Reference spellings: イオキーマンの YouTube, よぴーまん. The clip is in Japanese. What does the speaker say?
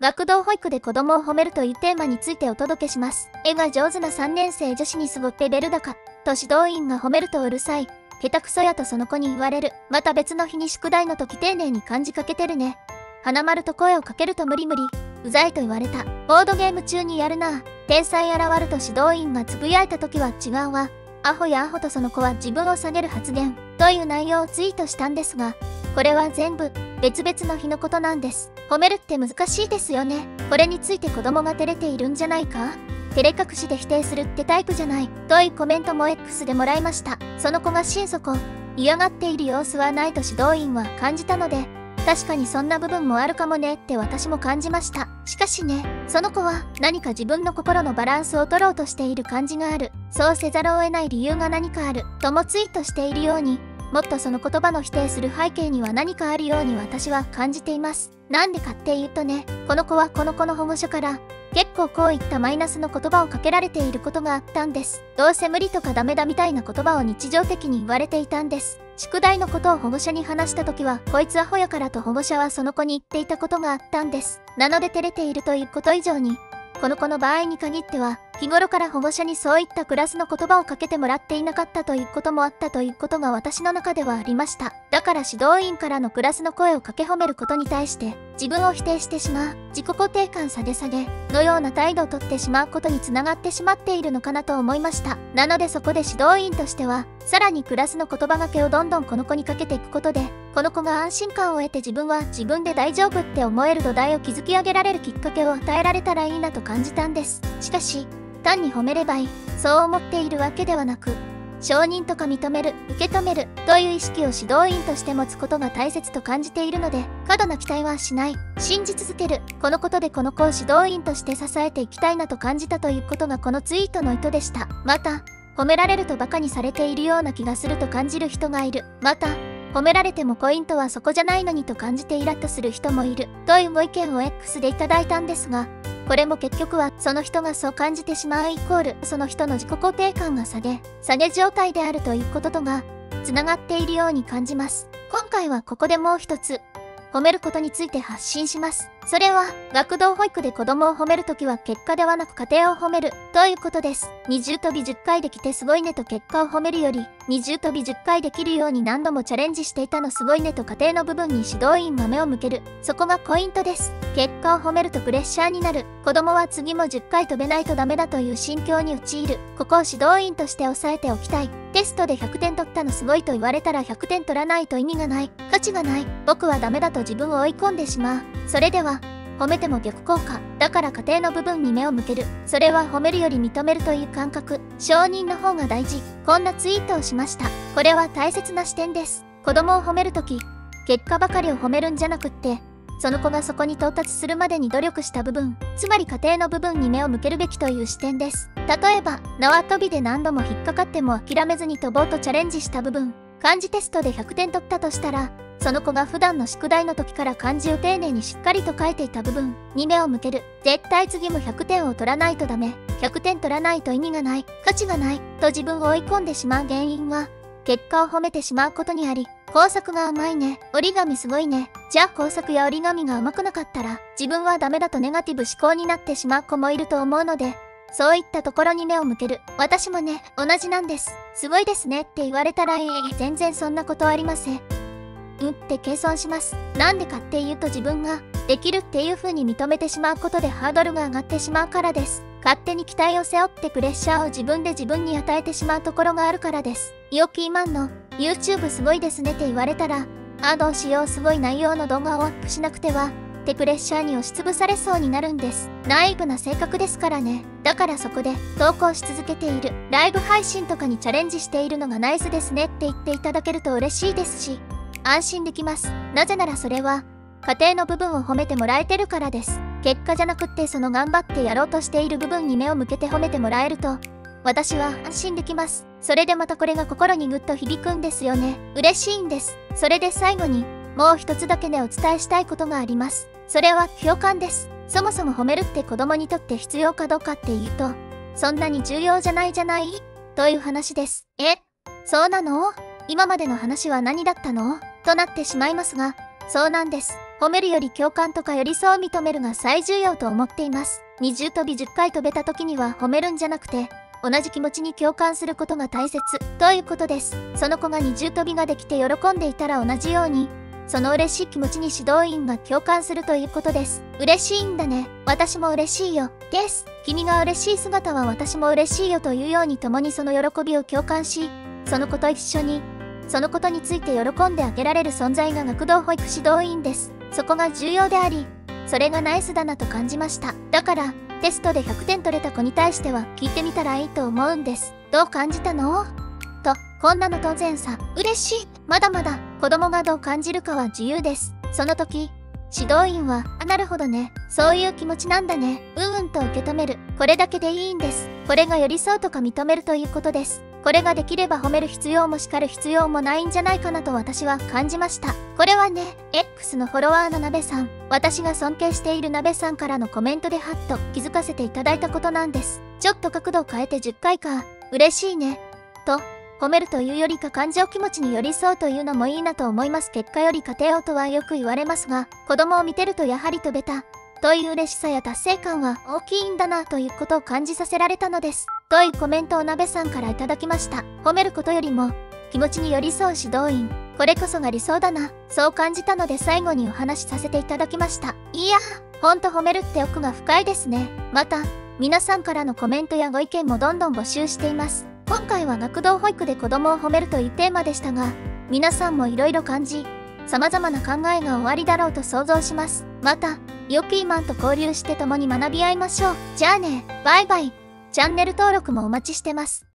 学童保育で子供を褒めるというテーマについてお届けします。絵が上手な3年生女子にすごってベル高と指導員が褒めるとうるさい、下手くそやとその子に言われる。また別の日に宿題の時丁寧に漢字書けてるね。花丸と声をかけると無理無理、うざいと言われた。ボードゲーム中にやるなぁ。天才現ると指導員がつぶやいた時は違うわ。アホやアホとその子は自分を下げる発言という内容をツイートしたんですが、これは全部別々の日のことなんです。褒めるって難しいですよね。これについて子供が照れているんじゃないか？照れ隠しで否定するってタイプじゃないというコメントも X でもらいました。その子が心底嫌がっている様子はないと指導員は感じたので、確かにそんな部分もあるかもねって私も感じました。しかしね、その子は何か自分の心のバランスを取ろうとしている感じがある。そうせざるを得ない理由が何かある。ともツイートしているように、もっとその言葉の否定する背景には何かあるように私は感じています。なんでかっていうとね、この子はこの子の保護者から結構こういったマイナスの言葉をかけられていることがあったんです。どうせ無理とかダメだみたいな言葉を日常的に言われていたんです。宿題のことを保護者に話した時は、こいつアホやからと保護者はその子に言っていたことがあったんです。なので照れているということ以上に、この子の場合に限っては、日頃から保護者にそういったクラスの言葉をかけてもらっていなかったということもあったということが私の中ではありました。だから指導員からのクラスの声をかけ褒めることに対して、自分を否定してしまう、自己肯定感下げ下げのような態度をとってしまうことにつながってしまっているのかなと思いました。なのでそこで指導員としては、さらにクラスの言葉がけをどんどんこの子にかけていくことで、この子が安心感を得て自分は自分で大丈夫って思える土台を築き上げられるきっかけを与えられたらいいなと感じたんです。しかし、単に褒めればいい、そう思っているわけではなく、承認とか認める、受け止めるという意識を指導員として持つことが大切と感じているので、過度な期待はしない、信じ続ける、このことでこの子を指導員として支えていきたいなと感じたということがこのツイートの意図でした。また、褒められるとバカにされているような気がすると感じる人がいる。また、褒められてもポイントはそこじゃないのにと感じてイラッとする人もいるというご意見を X でいただいたんですが、これも結局はその人がそう感じてしまうイコールその人の自己肯定感が下げ状態であるということとがつながっているように感じます。今回はここでもう一つ褒めることについて発信します。それは学童保育で子供を褒めるときは結果ではなく過程を褒めるということです。20跳び10回できてすごいねと結果を褒めるより、20跳び10回できるように何度もチャレンジしていたのすごいねと過程の部分に指導員が目を向ける、そこがポイントです。結果を褒めるとプレッシャーになる、子供は次も10回跳べないとダメだという心境に陥る。ここを指導員として押さえておきたい。テストで100点取ったのすごいと言われたら100点取らないと意味がない、価値がない、僕はダメだと自分を追い込んでしまう。それでは褒めても逆効果だから過程の部分に目を向ける、それは褒めるより認めるという感覚、承認の方が大事。こんなツイートをしました。これは大切な視点です。子供を褒めるとき、結果ばかりを褒めるんじゃなくって、その子がそこに到達するまでに努力した部分、つまり過程の部分に目を向けるべきという視点です。例えば縄跳びで何度も引っかかっても諦めずに飛ぼうとチャレンジした部分、漢字テストで100点取ったとしたら、その子が普段の宿題の時から漢字を丁寧にしっかりと書いていた部分に目を向ける。絶対次も100点を取らないとダメ。100点取らないと意味がない。価値がない。と自分を追い込んでしまう原因は、結果を褒めてしまうことにあり、工作が甘いね。折り紙すごいね。じゃあ工作や折り紙が甘くなかったら、自分はダメだとネガティブ思考になってしまう子もいると思うので、そういったところに目を向ける。私もね、同じなんです。すごいですねって言われたら、全然そんなことありません。って謙遜します。なんでかっていうと、自分ができるっていう風に認めてしまうことでハードルが上がってしまうからです。勝手に期待を背負ってプレッシャーを自分で自分に与えてしまうところがあるからです。イオキーマンの YouTube すごいですねって言われたら、どうしよう、すごい内容の動画をアップしなくてはってプレッシャーに押しつぶされそうになるんです。ナイーブな性格ですからね。だからそこで投稿し続けている。ライブ配信とかにチャレンジしているのがナイスですねって言っていただけると嬉しいですし、安心できます。なぜならそれは家庭の部分を褒めてもらえてるからです。結果じゃなくって、その頑張ってやろうとしている部分に目を向けて褒めてもらえると、私は安心できます。それでまたこれが心にぐっと響くんですよね。嬉しいんです。それで最後にもう一つだけね、お伝えしたいことがあります。それは共感です。そもそも褒めるって子供にとって必要かどうかっていうと、そんなに重要じゃないじゃない？という話です。そうなの？今までの話は何だったの？となってしまいますが、そうなんです。褒めるより共感とか寄り添う認めるが最重要と思っています。二重跳び10回跳べた時には褒めるんじゃなくて、同じ気持ちに共感することが大切ということです。その子が二重跳びができて喜んでいたら同じように、その嬉しい気持ちに指導員が共感するということです。嬉しいんだね。私も嬉しいよ。です。君が嬉しい姿は私も嬉しいよというように共にその喜びを共感し、その子と一緒に、そのことについて喜んであげられる存在が学童保育指導員です。そこが重要であり、それがナイスだなと感じました。だから、テストで100点取れた子に対しては聞いてみたらいいと思うんです。どう感じたの？と、こんなの当然さ。嬉しい。まだまだ子供がどう感じるかは自由です。その時、指導員は、あ、なるほどね。そういう気持ちなんだね。うんうんと受け止める。これだけでいいんです。これが寄り添うとか認めるということです。これができれば褒める必要も叱る必要もないんじゃないかなと私は感じました。これはね、X のフォロワーのなべさん。私が尊敬しているなべさんからのコメントでハッと気づかせていただいたことなんです。ちょっと角度を変えて10回か。嬉しいね。と。褒めるというよりか感情気持ちに寄り添うというのもいいなと思います。結果より過程をとはよく言われますが、子供を見てるとやはり飛べたという嬉しさや達成感は大きいんだなということを感じさせられたのです。というコメントをなべさんからいただきました。褒めることよりも気持ちに寄り添う指導員。これこそが理想だな。そう感じたので最後にお話しさせていただきました。いや、ほんと褒めるって奥が深いですね。また、皆さんからのコメントやご意見もどんどん募集しています。今回は学童保育で子供を褒めるというテーマでしたが、皆さんもいろいろ感じ、様々な考えがおありだろうと想像します。また、よぴーまんと交流して共に学び合いましょう。じゃあね、バイバイ。チャンネル登録もお待ちしてます。